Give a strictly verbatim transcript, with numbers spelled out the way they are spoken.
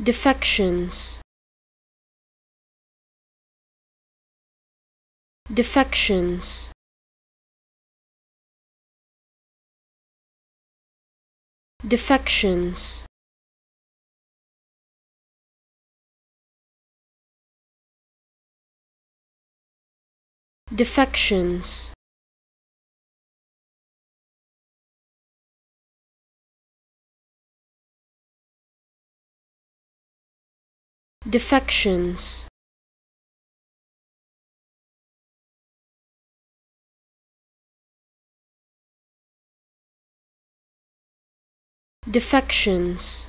Defections. Defections. Defections. Defections. Defections. Defections.